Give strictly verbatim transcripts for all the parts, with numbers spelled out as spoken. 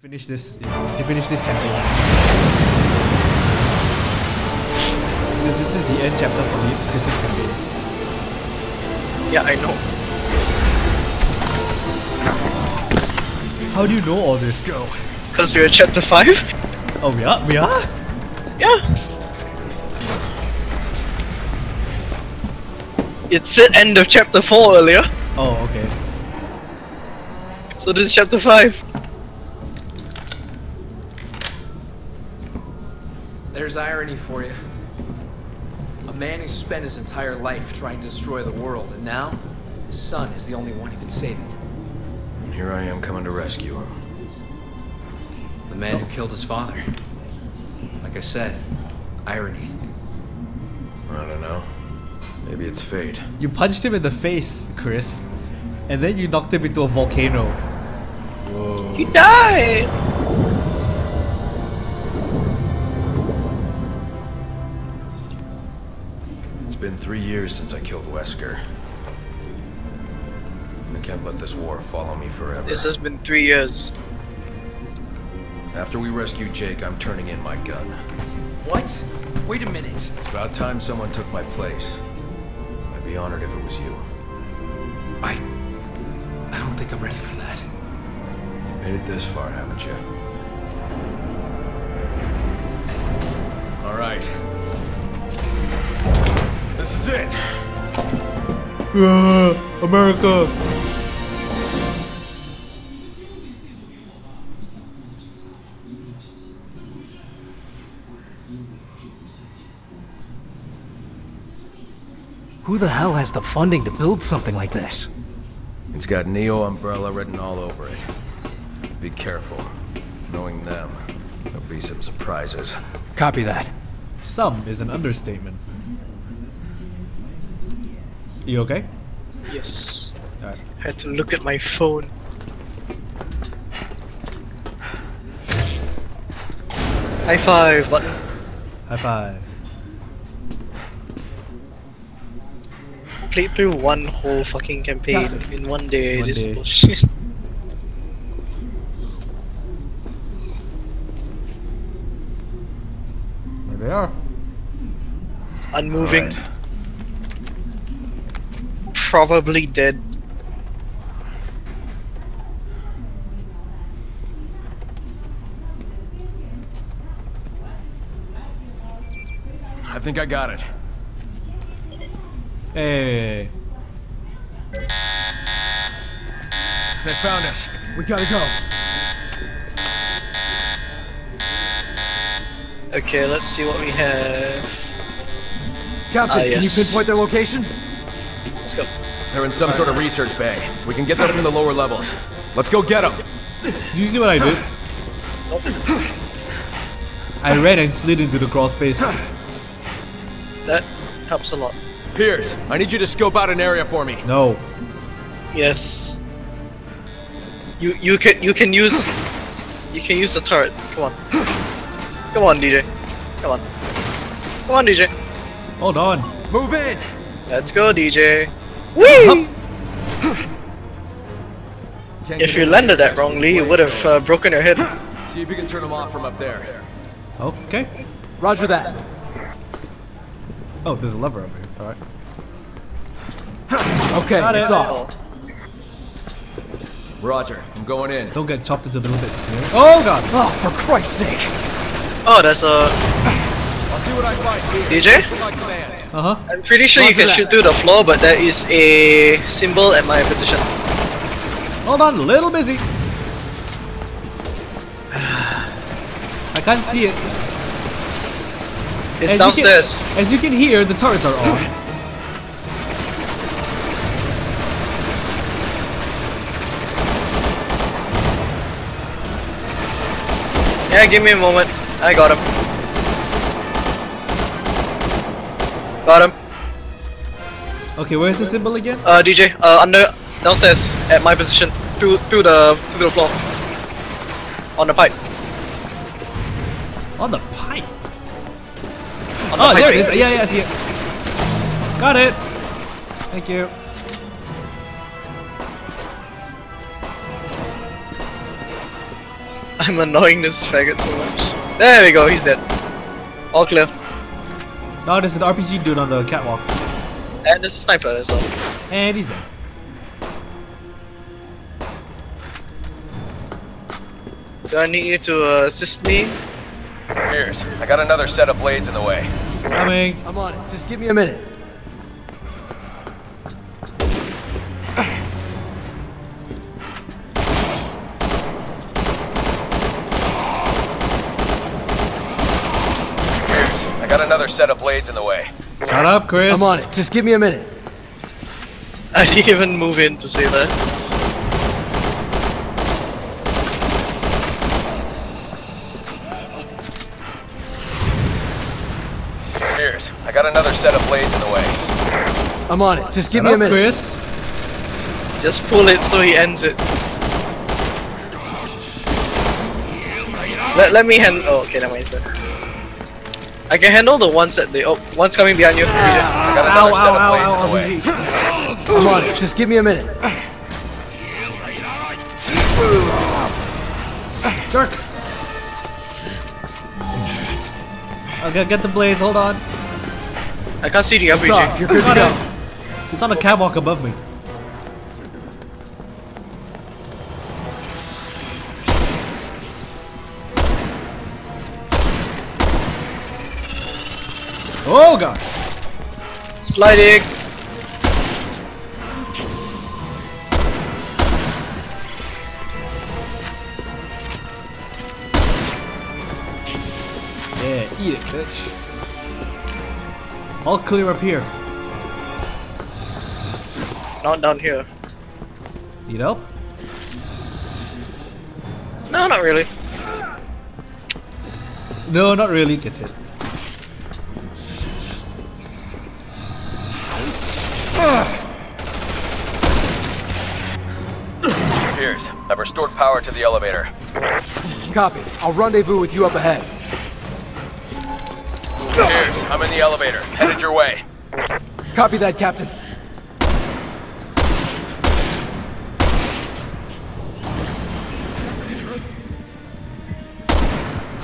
Finish this. To finish this campaign. This this is the end chapter for me, Chris's campaign. Yeah, I know. How do you know all this? Go. Because we're at chapter five. Oh, we are. We are. Yeah. It said end of chapter four earlier. Oh, okay. So this is chapter five. There's irony for you. A man who spent his entire life trying to destroy the world, and now his son is the only one who can save it. And here I am coming to rescue him. The man oh. who killed his father. Like I said, irony. I don't know. Maybe it's fate. You punched him in the face, Chris, and then you knocked him into a volcano. Whoa. He died! It's been three years since I killed Wesker. I can't let this war follow me forever. This has been three years. After we rescue Jake, I'm turning in my gun. What? Wait a minute. It's about time someone took my place. I'd be honored if it was you. I... I don't think I'm ready for that. You made it this far, haven't you? Alright. This is it! Uh, America! Who the hell has the funding to build something like this? It's got Neo Umbrella written all over it. Be careful. Knowing them, there'll be some surprises. Copy that. Some is an understatement. You okay? Yes. All right. I had to look at my phone. High five button. High five. Played through one whole fucking campaign God. in one day. One this day. Bullshit. There they are. Unmoving. Probably dead. I think I got it. Hey. They found us. We gotta go. Okay, let's see what we have. Captain, ah, yes. Can you pinpoint their location? Let's go. They're in some sort of research bay. We can get them from the lower levels. Let's go get them. Do you see what I did? Nope. I ran and slid into the crawl space. That helps a lot. Piers, I need you to scope out an area for me. No. Yes. You you can you can use you can use the turret. Come on. Come on, D J. Come on. Come on, D J. Hold on. Move in. Let's go, D J. Whee! If you landed that wrongly, you would have uh, broken your head. See if you can turn them off from up there. Okay. Roger that. Oh, there's a lever up here. All right. Okay, Got it's it. off. Roger, I'm going in. Don't get chopped into little bits. Here. Oh God! Oh, for Christ's sake! Oh, that's a. I'll see what I find here. D J. Uh-huh. I'm pretty sure Roger you can that. shoot through the floor, but there is a symbol at my position. Hold on, a little busy. I can't see it. It's as downstairs. You can, as you can hear, the turrets are on. Yeah, give me a moment. I got him. Got him. Okay, where's the symbol again? Uh, D J, uh, under, downstairs, at my position, through, through the, through the floor, on the pipe. On the pipe. On the oh, pipe there it is. Yeah, yeah, I see it. Got it. Thank you. I'm annoying this faggot so much. There we go, he's dead. All clear. Now there's an R P G dude on the catwalk. And there's a sniper as well. And he's dead. Do I need you to uh, assist me? Piers, I got another set of blades in the way. Coming. I'm on it. Just give me a minute. Set of blades in the way. Shut up, Chris. I'm on it. Just give me a minute. I didn't even move in to say that. Piers, I got another set of blades in the way. I'm on it. Just give Shut me up, a minute. Chris. Just pull it so he ends it. Let, let me hand. Oh, okay, never mind. I can handle the ones that they- oh, one's coming behind you. I got another ow, set ow, of blades ow, ow, in the way. Come on, just give me a minute. Jerk! I'll go get the blades, hold on. I can't see the R P G. It's off, you're good to go. It's on the catwalk above me. Oh god! Sliding! Yeah, eat it, bitch. All clear up here. Not down here. Need help? No, not really. No, not really. That's it. Piers, I've restored power to the elevator. Copy. I'll rendezvous with you up ahead. Piers, I'm in the elevator. Headed your way. Copy that, Captain.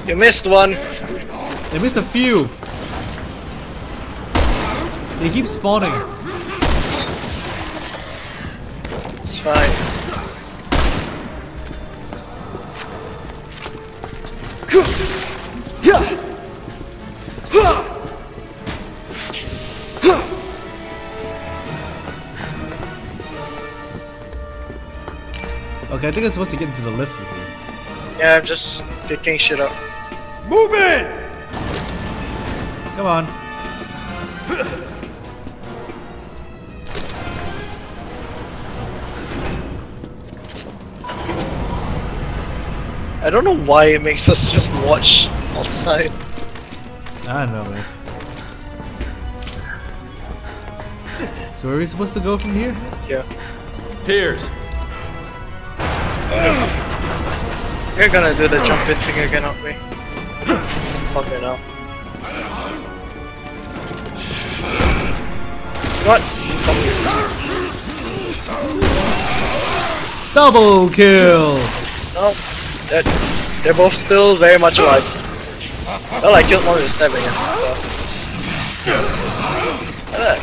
You missed one. They missed a few. They keep spawning. It's fine. Okay, I think I'm supposed to get into the lift with you. Yeah, I'm just picking shit up. Move it! Come on. I don't know why it makes us just watch outside. I know, man. So, are we supposed to go from here? Yeah. Piers! You're gonna do the jump in thing again, aren't we? Fuck it up. What? Fuck. Double kill! No, they're, they're both still very much alive. Well, I killed one with a stab again, so. Alright.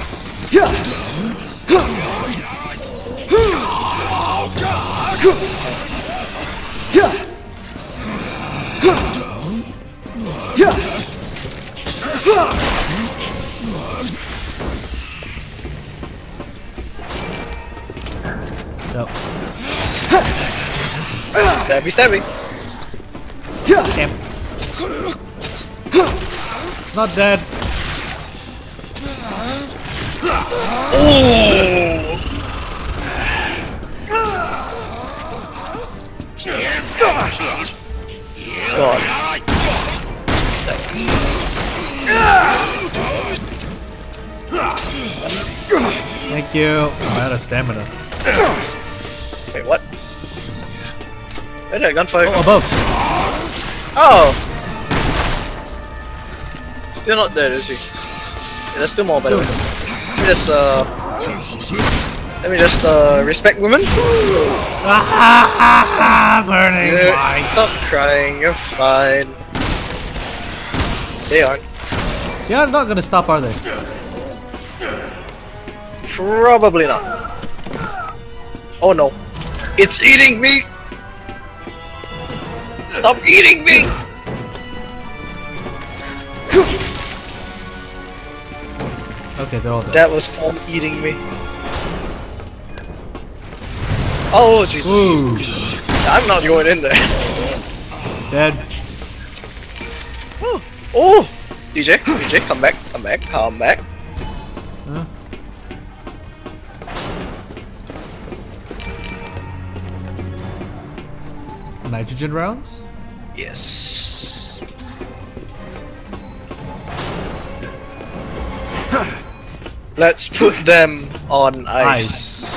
Nope. Stabby, stabby. Stab. It's not dead. Oh. God. Thank you. I'm out of stamina. Wait, what? Where did I gunfire? Oh, above. Oh. Still not dead, is he? Yeah, there's still more, by the way. There's uh. Let me just uh, respect women. Burning you, light. Stop crying, you're fine. They aren't. They are not gonna stop, are they? Probably not. Oh no. It's eating me! Stop eating me! Okay, they're all dead. That was form eating me. Oh, Jesus. Ooh. I'm not going in there. Dead. Oh, oh. D J, D J, come back, come back, come back. Huh? Nitrogen rounds? Yes. Let's put them on ice. ice.